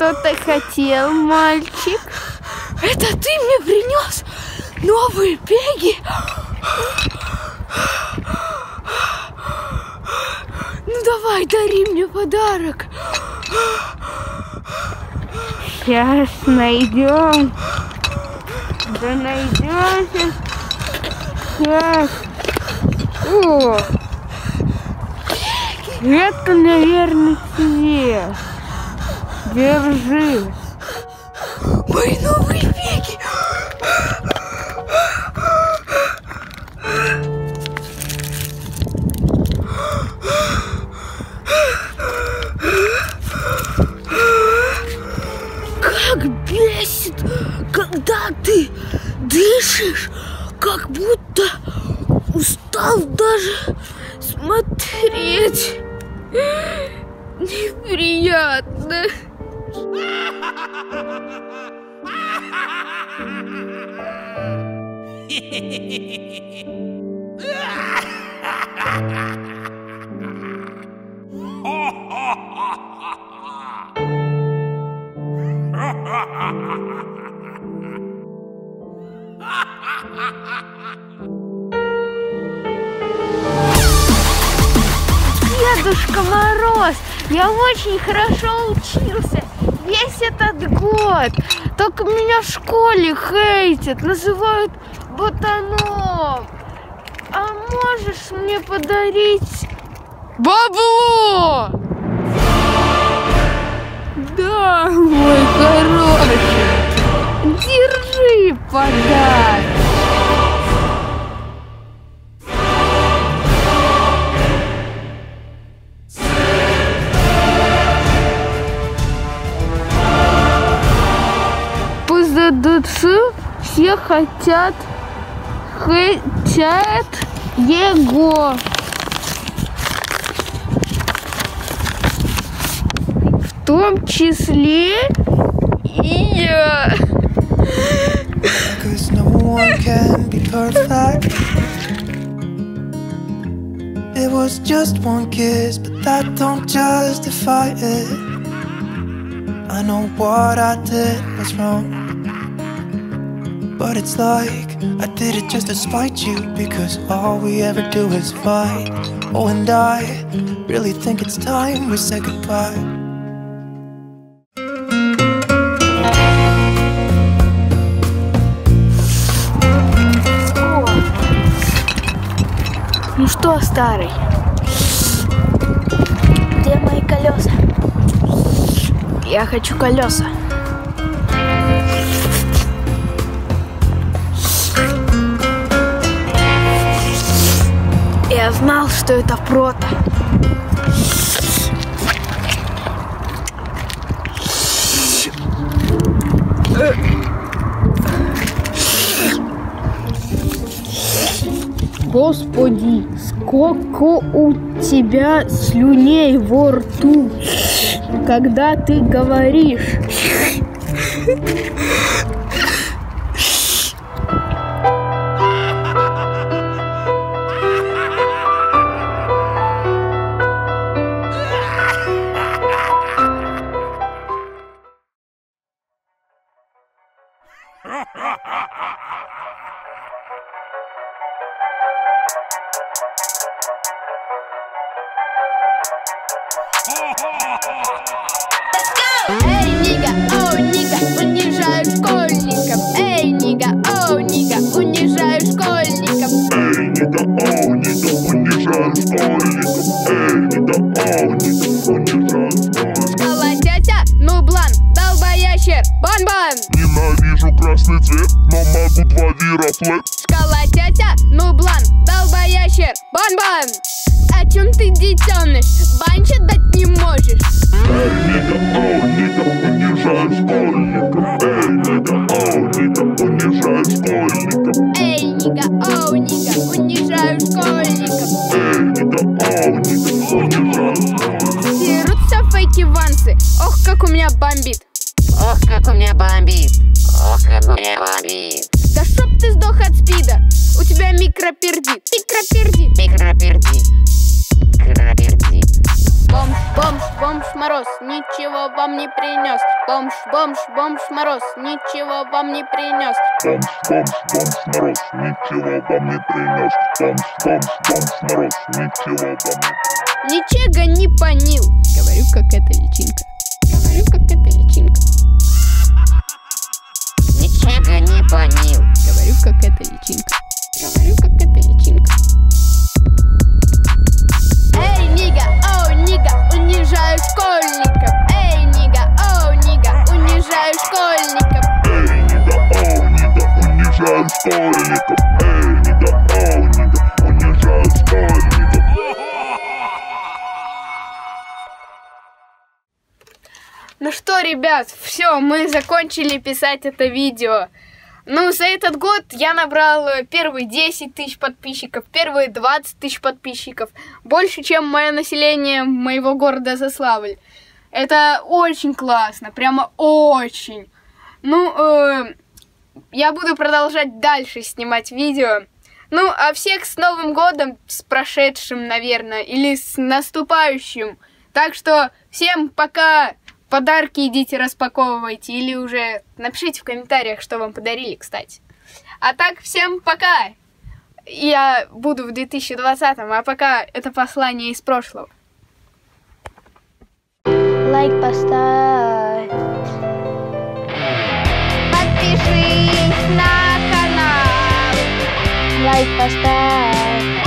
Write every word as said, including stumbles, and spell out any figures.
что-то хотел, мальчик? Это ты мне принес новые пеги? Ну давай, дари мне подарок. Сейчас найдем. Да найдем сейчас. Сейчас. О! Это, наверное, тебе. Держи. Мои новые пеги. Как бесит, когда ты дышишь, как будто устал даже смотреть. Неприятно. Дедушка Мороз, я очень хорошо учился весь этот год. Только меня в школе хейтят, называют ботаном. А можешь мне подарить бабло? Да, мой хороший, держи подарок. Все хотят, хотят его. В том числе и я. But it's like I did it just to spite you, because all we ever do is fight. Oh, and I really think it's time we said goodbye. Ну что, старый? Где мои колеса? Я хочу колеса. Я знал, что это прото. Господи, сколько у тебя слюней во рту, когда ты говоришь. Бомж, бомж, мороз, ничего вам не принес. Бомж, бомж, бомж, мороз, ничего вам не принес. Бомж, бомж, бомж, мороз, ничего вам не принес. Бомж, бомж, бомж, мороз, ничего вам не... Ничего не понил. Говорю, как эта личинка. Говорю, как эта личинка. Ничего не понил. Говорю, как эта личинка. Говорю, как эта личинка. Эй, нига, оу, нига, унижаю школьников. Эй, нига, оу, нига, унижаю школьников. Эй, нига, оу, нига, унижаю школьников. Эй, нига, оу, нига, унижаю школьников. Ну что, ребят, все, мы закончили писать это видео. Ну, за этот год я набрал первые десять тысяч подписчиков, первые двадцать тысяч подписчиков. Больше, чем мое население моего города Заславль. Это очень классно, прямо очень. Ну, э, я буду продолжать дальше снимать видео. Ну, а всех с Новым годом, с прошедшим, наверное, или с наступающим. Так что всем пока! Подарки идите распаковывайте или уже напишите в комментариях, что вам подарили, кстати. А так, всем пока! Я буду в две тысячи двадцатом, а пока это послание из прошлого. Лайк поставь. Подпишись на канал. Лайк поставь.